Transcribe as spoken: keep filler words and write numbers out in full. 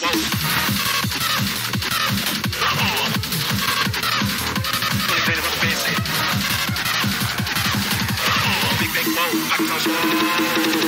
Big big boat, back to